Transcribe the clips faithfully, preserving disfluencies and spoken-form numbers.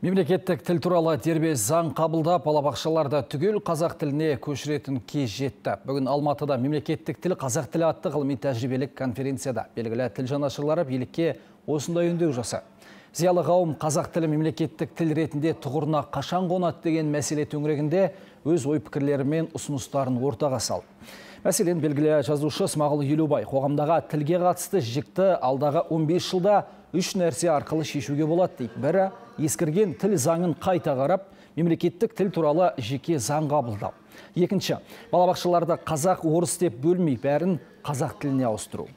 Мемлекеттік тіл туралы дербес заң қабылдап, балабақшаларда түгел қазақ тіліне көшіретін кез жетті. Бүгін Алматыда мемлекеттік тіл қазақ тілі атты ғылыми тәжірибелік конференцияда белгілі тіл жанашырлары билікке осындай үндеу жасады. Зиялы қауым қазақ тілі мемлекеттік тіл ретінде тұғырына қашан қонады деген мәселе төңірегінде өз ой пікірлері мен ұсыныстарын ортаға салды. Мәселен, белгілі жазушы Смағұл Елубай қоғамдағы тілге қатысты жікті алдағы он бес жылда үш нәрсе арқылы шешуге болады дейді. Бірі, ескірген тіл заңын қайта қарап, мемлекеттік тіл туралы жеке заң қабылдау. Екінші, балабақшаларда қазақ орыс деп бөлмей, бәрін қазақ тіліне ауыстыру.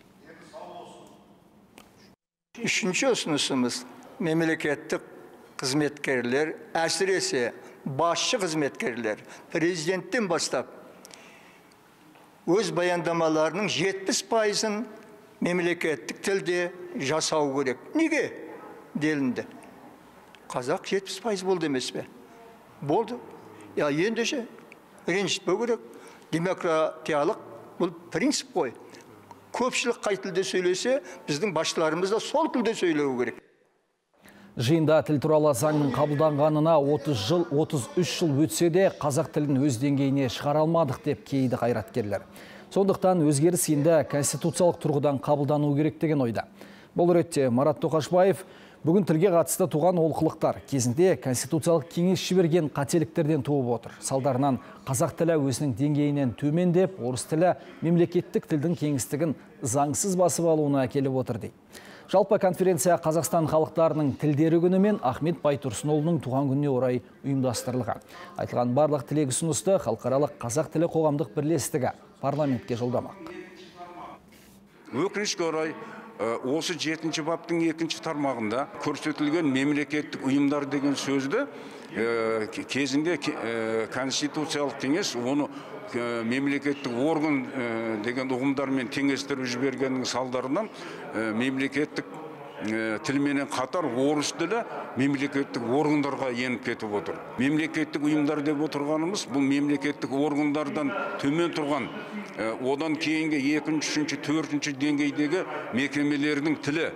Үшінші ұсынысымыз, мемлекеттік қызметкерлер, әсіресе басшы қызметкерлер, президенттен бастап, өз баяндамаларының жетпіс пайызын мемлекеттік тілде жасау керек. Неге? Делінде. Қазақ жетпіс пайыз болды емес пе? Болды. Я ендеше ренжітпеу керек. Демократиялық бұл принцип қой. Көпшілік қай тілде сөйлесе, біздің басшыларымыз да сол тілде сөйлеу керек. Жиында тіл туралы заңның қабылданғанына отыз жыл, отыз үш жыл өтсе де қазақ тілін өз деңгейіне шығара алмадық деп кейді қайраткерлер. Сондықтан өзгеріс енді конституциялық тұрғыдан қабылдану керек деген ойда. Бұл ретте Марат Токашбаев бүгін тілге қатысты туған олқылықтар кезінде конституциялық кеңес жіберген қателіктерден туып отыр. Салдарынан қазақ тілі өзінің деңгейінен төмендеп, орыс тілі мемлекеттік тілдің кеңістігін заңсыз басып алуына әкеліп отыр дейді. Жалпы конференция Қазақстан халықтарының тілдері күні мен Ахмет Байтурсыновның туған күніне орай ұйымдастырылған. Айтылған барлық тілек ұсынысты халықаралық қазақ тілі қоғамдық бірлестігі парламентке жолдамақ. Өкінішке орай, осы жетінші баптың екінші тармағында көрсетілген мемлекеттік ұйымдар деген сөзді кезінде конституциялық кеңес оны мемлекеттік орган деген ұғымдармен теңестіріп жібергеннің салдарынан мемлекеттік тілменен қатар орыс тілі мемлекеттік органдарға еніп кетіп отыр. Мемлекеттік ұйымдар деп отырғанымыз бұл мемлекеттік органдардан төмен тұрған одан кейінгі екінші, үшінші, төртінші деңгейдегі мекемелердің тілі.